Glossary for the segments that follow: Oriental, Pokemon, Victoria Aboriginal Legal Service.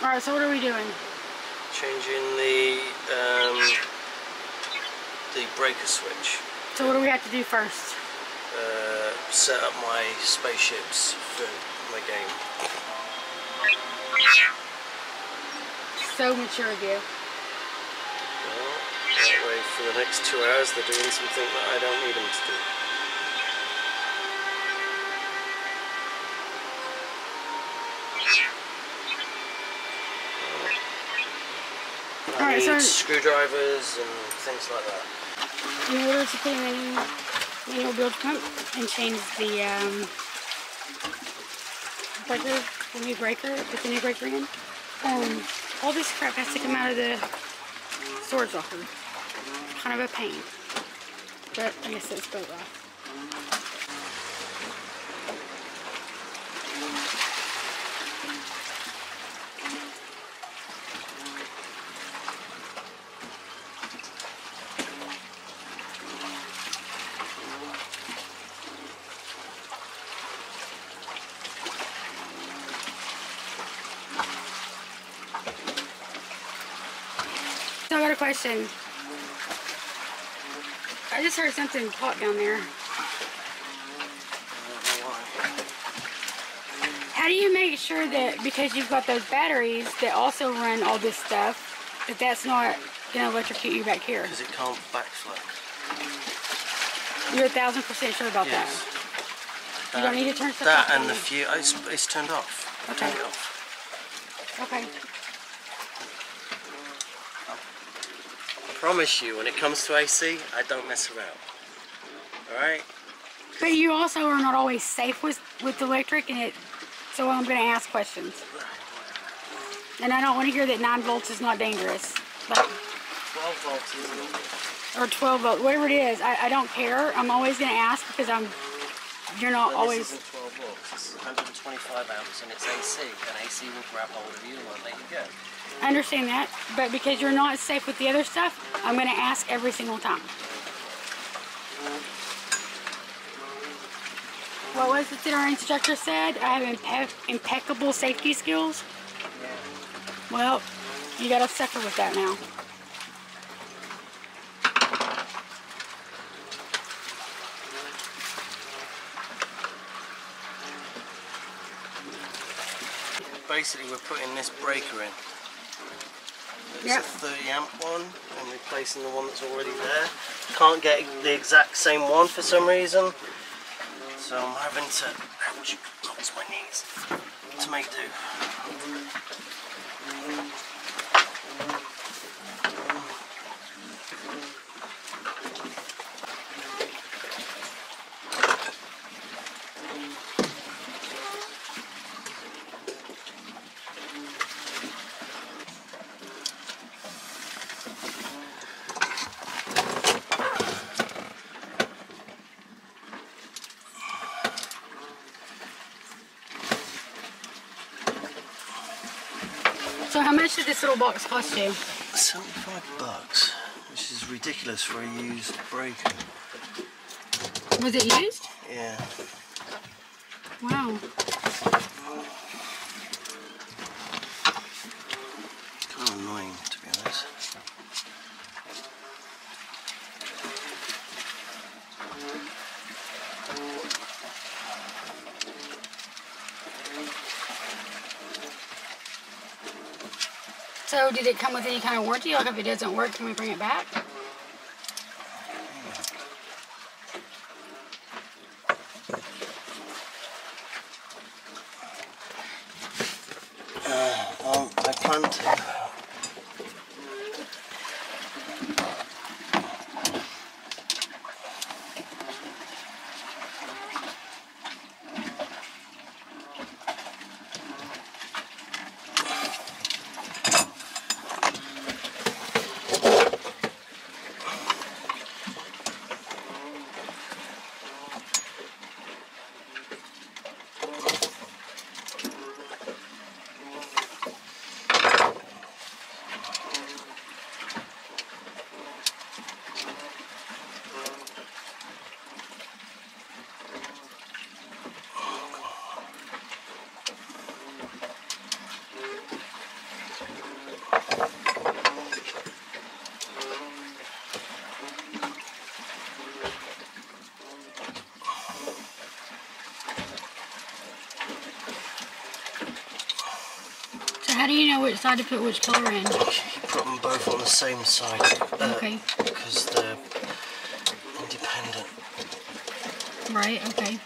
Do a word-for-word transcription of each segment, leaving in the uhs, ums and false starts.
Alright, so what are we doing? Changing the um, the breaker switch. So what do we have to do first? Uh, set up my spaceships for my game. So mature of you. Well, that way for the next two hours they're doing something that I don't need them to do. I need right, so screwdrivers and things like that. In order to put in manual build pump and change the um, breaker, the new breaker, put the new breaker in, um, all this crap has to come out of the storage locker. Kind of a pain. But I guess that's built right. Question. I just heard something pop down there. I don't know why. How do you make sure that, because you've got those batteries that also run all this stuff, that that's not going to electrocute you back here? Because it can't backflip. You're a thousand percent sure about yes. that? You um, don't need to turn stuff that off? That and the fuse, it's, it's turned off. Okay. Turned it off. Okay. I promise you, when it comes to A C, I don't mess around. Alright? But you also are not always safe with, with electric, and it, so I'm going to ask questions. And I don't want to hear that nine volts is not dangerous. Like, twelve volts is dangerous. Or twelve volts, whatever it is. I, I don't care. I'm always going to ask because I'm. You're not well, always. This isn't twelve volts, this is one hundred twenty-five amps, and it's A C, and A C will grab hold of you and won't let you go. I understand that, but because you're not safe with the other stuff, I'm going to ask every single time. What was it that our instructor said? I have impe impeccable safety skills? Well, you got to suffer with that now. Basically, we're putting this breaker in. It's yep. a thirty amp one, and replacing the one that's already there. Can't get the exact same one for some reason, so I'm having to ouch, cross my knees to make do. So how much did this little box cost you? seventy-five bucks, which is ridiculous for a used breaker. Was it used? Yeah. Wow. It's kind of annoying, to be honest. So did it come with any kind of warranty? Like if it doesn't work, can we bring it back? Uh, well, I plan how do you know which side to put which colour in? Put them both on the same side. Uh, okay. Because they're independent. Right, okay.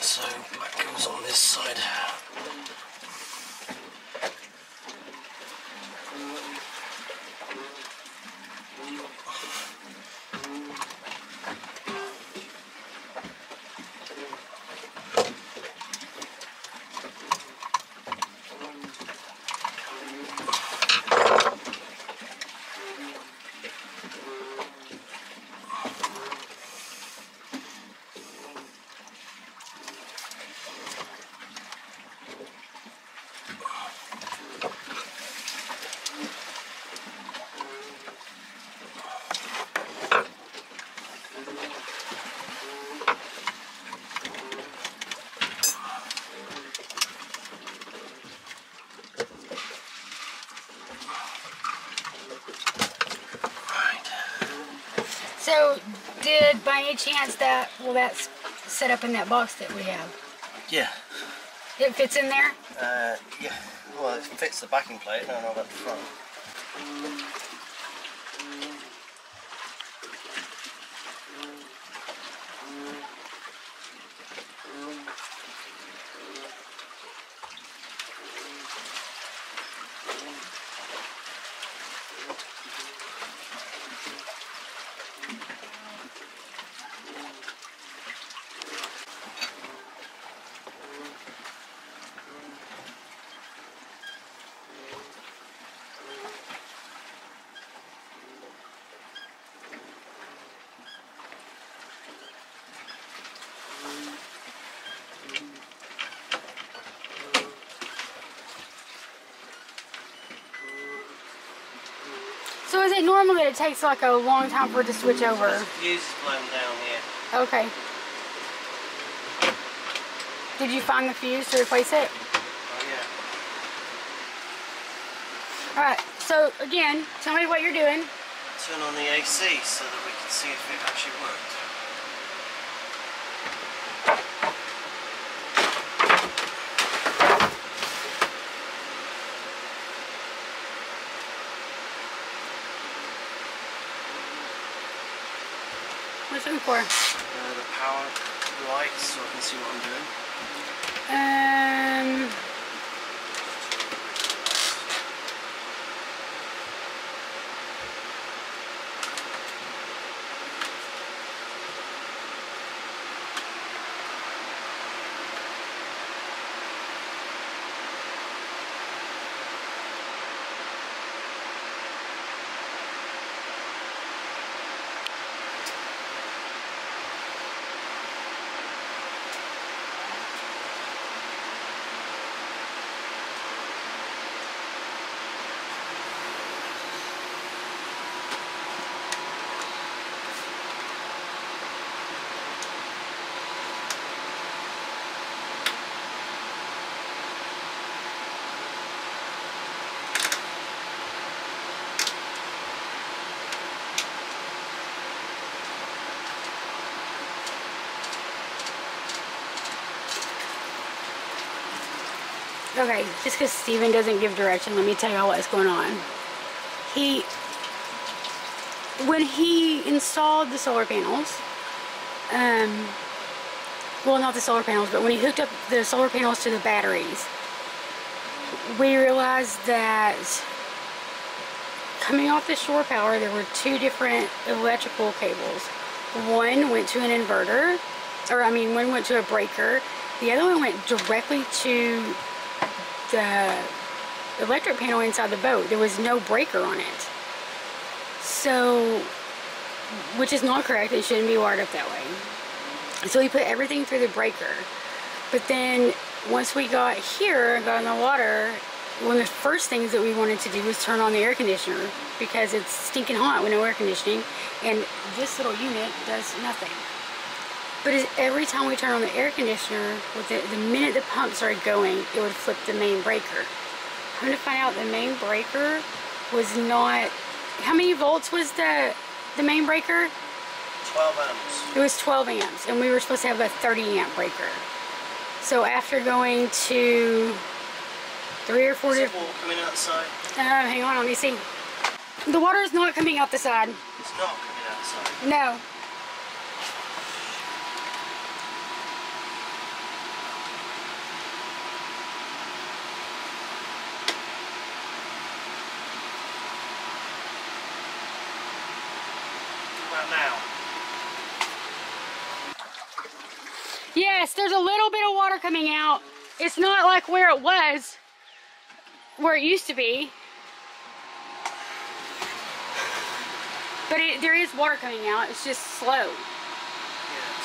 So that goes on this side. So, did by any chance that, well, that's set up in that box that we have? Yeah. It fits in there? Uh, yeah. Well, it fits the backing plate, I don't know about the front. So is it normal that it takes like a long time for it to switch over? It's blown down here. Okay. Did you find the fuse to replace it? Oh yeah. Alright, so again, tell me what you're doing. Turn on the A C so that we can see if it actually worked. What's it for? Uh, the power lights, so I can see what I'm doing. Um, Okay, just because Steven doesn't give direction, let me tell y'all what's going on. He, when he installed the solar panels, um, well, not the solar panels, but when he hooked up the solar panels to the batteries, we realized that coming off the shore power, there were two different electrical cables. One went to an inverter, or I mean, one went to a breaker. The other one went directly to the electric panel inside the boat. There was no breaker on it. So, which is not correct. It shouldn't be wired up that way. So we put everything through the breaker. But then once we got here and got in the water, one of the first things that we wanted to do was turn on the air conditioner because it's stinking hot with no air conditioning. And this little unit does nothing. But every time we turn on the air conditioner, with the, the minute the pump started going, it would flip the main breaker. I'm going to find out the main breaker was not... How many volts was the, the main breaker? twelve amps. It was twelve amps, and we were supposed to have a thirty amp breaker. So after going to three or four different... Is the water coming outside? Uh, hang on, let me see. The water is not coming out the side. It's not coming out the side? No. Now. Yes, there's a little bit of water coming out. It's not like where it was, where it used to be, but it, there is water coming out. It's just slow. Yeah, it's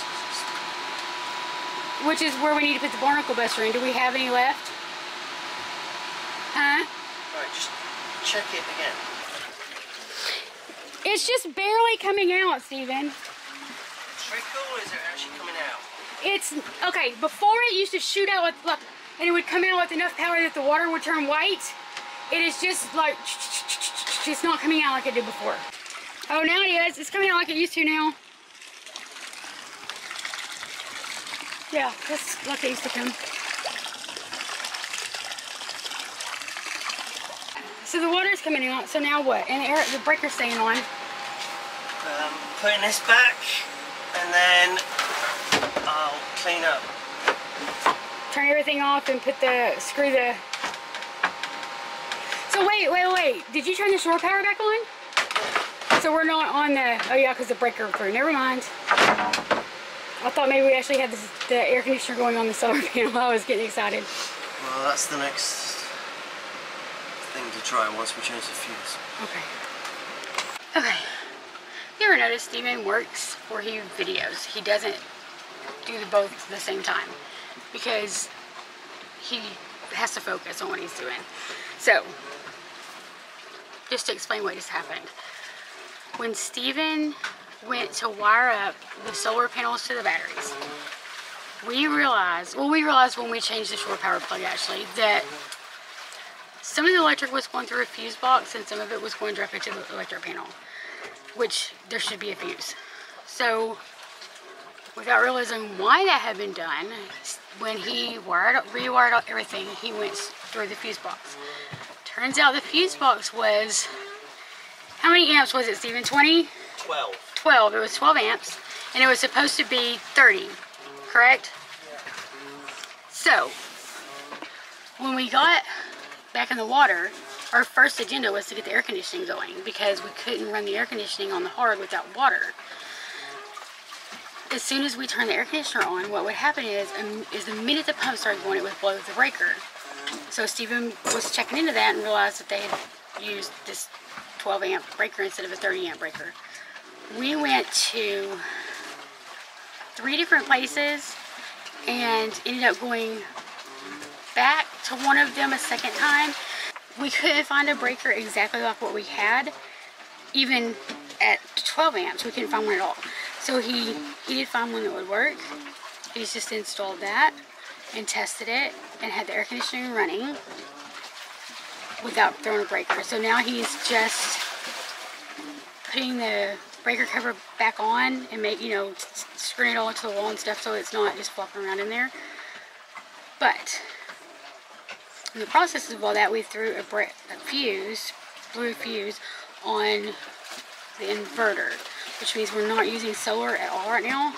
just slow. Which is where we need to put the barnacle buster in. Do we have any left? Huh? All right, just check it again. It's just barely coming out, Steven. Trickle, or is it actually coming out? It's, okay, before it used to shoot out with, like, and it would come out with enough power that the water would turn white. It is just like, it's not coming out like it did before. Oh, now it is. It's coming out like it used to now. Yeah, that's like it used to come. So the water's coming out, so now what? And the, air, the breaker's staying on. Um, putting this back, and then I'll clean up. Turn everything off and put the, screw the... So wait, wait, wait. Did you turn the shore power back on? So we're not on the, oh yeah, because the breaker through. Never mind. I thought maybe we actually had this, the air conditioner going on the solar panel. I was getting excited. Well, that's the next... to try once we change the fuse. Okay. Okay. You ever notice Steven works for his videos? He doesn't do the both at the same time because he has to focus on what he's doing. So, just to explain what just happened. When Steven went to wire up the solar panels to the batteries, we realized, well, we realized when we changed the shore power plug actually, that some of the electric was going through a fuse box and some of it was going directly to the electric panel, which there should be a fuse. So without realizing why that had been done, when he wired, rewired everything, he went through the fuse box. Turns out the fuse box was, how many amps was it, Steven? twenty? twelve. twelve. It was twelve amps and it was supposed to be thirty, correct? Yeah. So when we got back in the water, our first agenda was to get the air conditioning going because we couldn't run the air conditioning on the hard without water. As soon as we turned the air conditioner on, what would happen is, um, is the minute the pump started going, it would blow the breaker. So Steven was checking into that and realized that they had used this twelve amp breaker instead of a thirty amp breaker. We went to three different places and ended up going back to one of them a second time. We couldn't find a breaker exactly like what we had, even at twelve amps. We couldn't find one at all. So he, he did find one that would work. He's just installed that and tested it and had the air conditioning running without throwing a breaker. So now he's just putting the breaker cover back on and make, you know, screwing it all into the wall and stuff so it's not just flopping around in there. But in the process of all that, we threw a, a fuse, blew a fuse on the inverter, which means we're not using solar at all right now.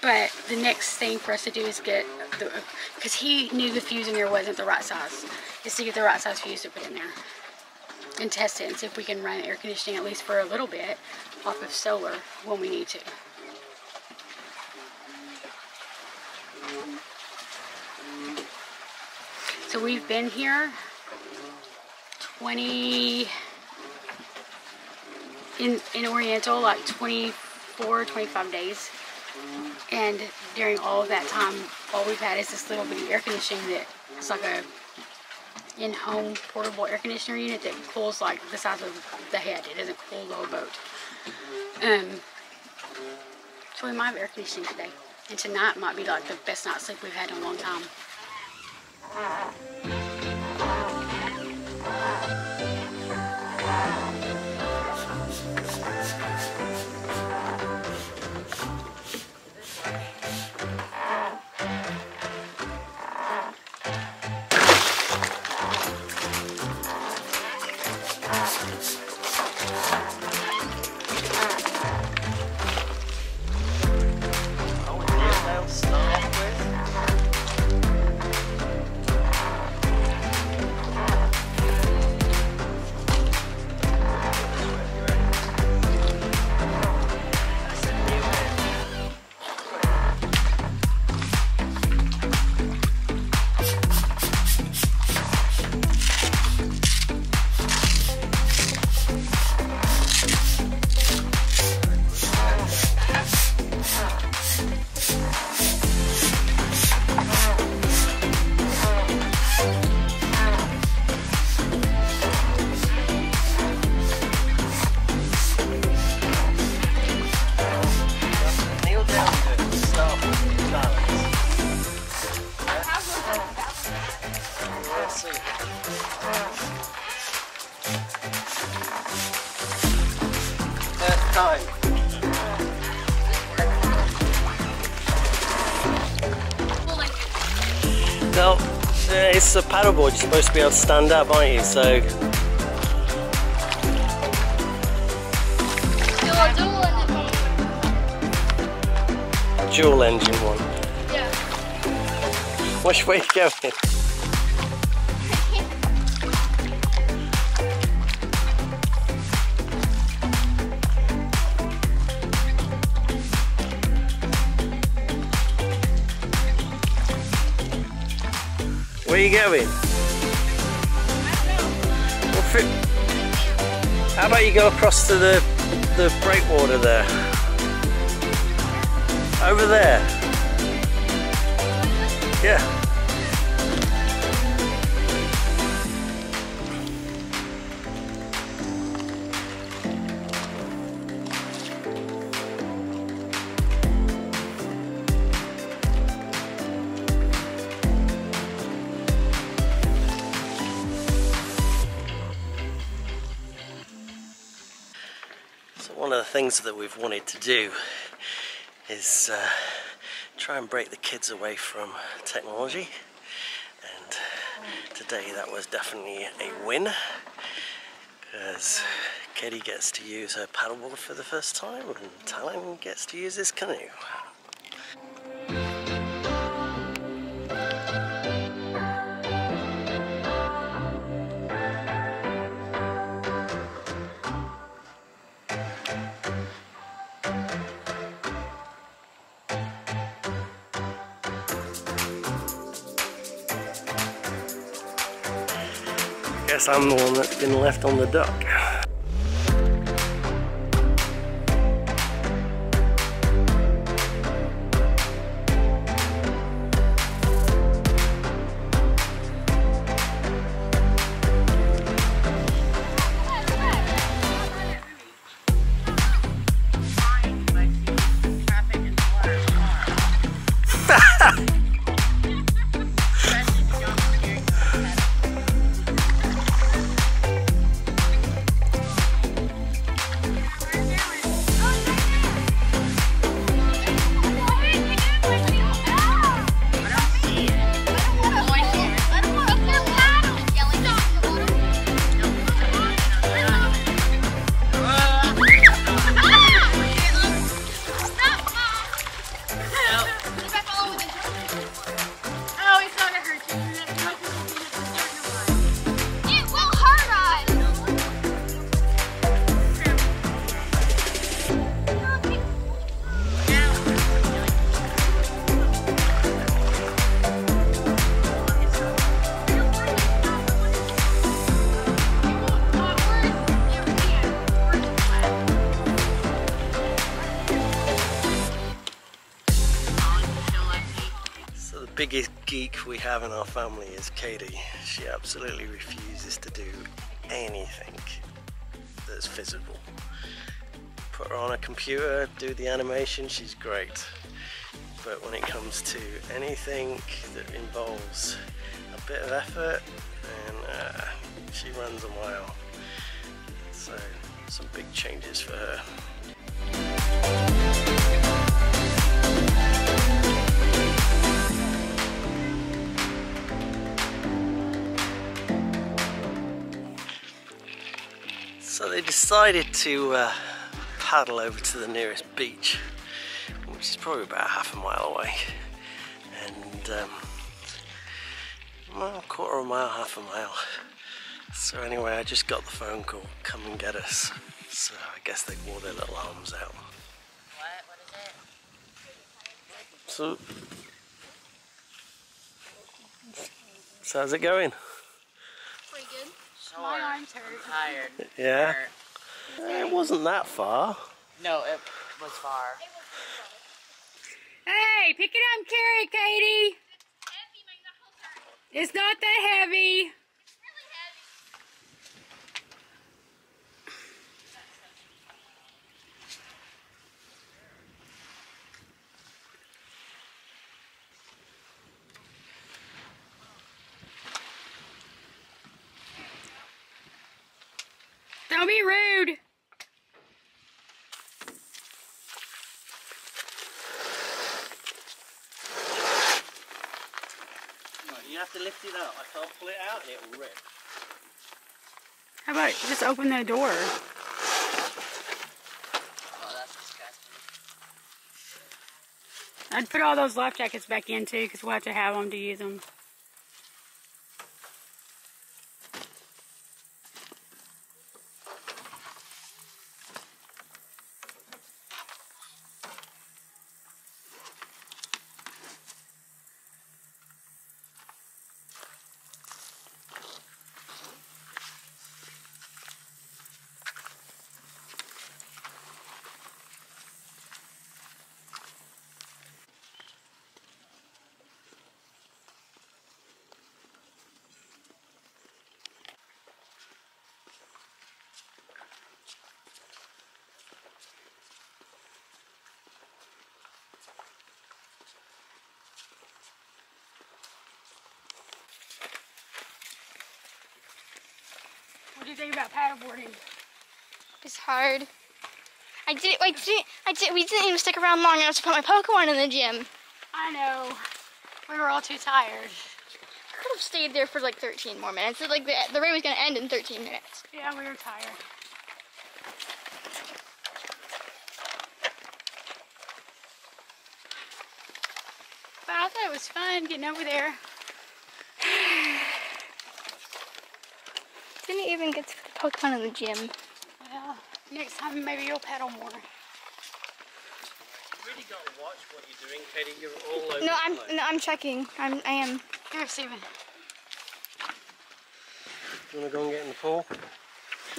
But the next thing for us to do is get the, because he knew the fuse in there wasn't the right size, is to get the right size fuse to put in there and test it and see if we can run air conditioning at least for a little bit off of solar when we need to. So we've been here twenty in, in Oriental, like twenty-four, twenty-five days. And during all of that time, all we've had is this little bitty air conditioning that it's like a in-home portable air conditioner unit that cools like the size of the head. It doesn't cool the whole boat. Um, so we might have air conditioning today. And tonight might be like the best night's sleep we've had in a long time. Uh-huh. Wow. Wow. Wow. it's a paddleboard, you're supposed to be able to stand up, aren't you? So dual engine one. Yeah. Which way are you going? Where are you going? I don't know. How about you go across to the, the breakwater there? Over there? Yeah. One of the things that we've wanted to do is uh, try and break the kids away from technology, and today that was definitely a win because Katie gets to use her paddleboard for the first time and Talon gets to use his canoe. I guess I'm the one that's been left on the dock. The biggest geek we have in our family is Katie. She absolutely refuses to do anything that's visible. Put her on a computer, do the animation, she's great. But when it comes to anything that involves a bit of effort, then uh, she runs a mile. So some big changes for her. So they decided to uh, paddle over to the nearest beach, which is probably about half a mile away, and um, well, quarter of a mile, half a mile. So anyway, I just got the phone call, come and get us. So I guess they wore their little arms out. What? What is it? So, so how's it going? Pretty good. My arms hurt. I'm tired. Yeah. Hurt. It wasn't that far. No, it was far. Hey, pick it up, carry it, Katie. It's not that heavy. It's really heavy. Don't be rude. Well, yeah, have to lift it up. I can't pull it out and it will rip. How about you just open the door? Oh, that's disgusting. I'd put all those life jackets back in too, because we'll have to have them to use them. What do you think about paddleboarding? It's hard. I did. I did. I did. We didn't even stick around long enough to put my Pokemon in the gym. I know. We were all too tired. I could have stayed there for like thirteen more minutes. It's like the the raid was gonna end in thirteen minutes. Yeah, we were tired. But I thought it was fun getting over there. Didn't even get to put the Pokemon in the gym. Well, next time maybe you'll paddle more. You really gotta watch what you're doing, Katie. You're all over. No, I'm the place. No, I'm checking. I'm I am. You're receiving. You wanna go and get in the pool?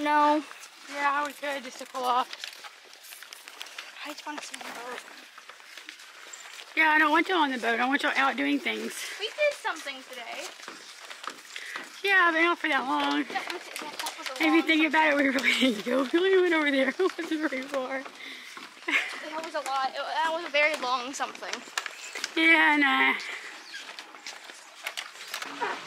No. Yeah, we could just to cool off. I just want to see the boat. Yeah, I don't want y'all on the boat. I want y'all out doing things. We did something today. Yeah, I've been out for that long. That was, that was if you think about it, we really, we really went over there. It wasn't very far. That was a lot. It, that was a very long something. Yeah, nah.